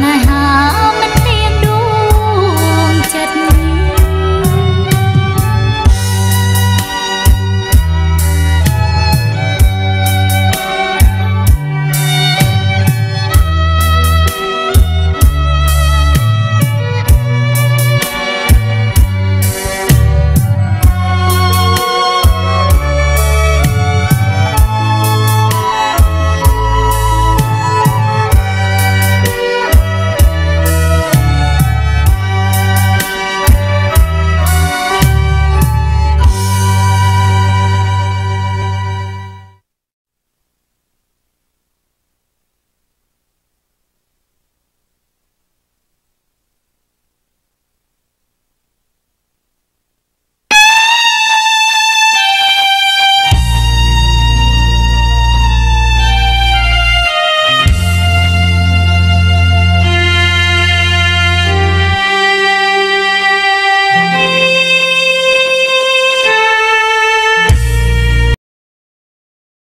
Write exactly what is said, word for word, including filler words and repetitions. nah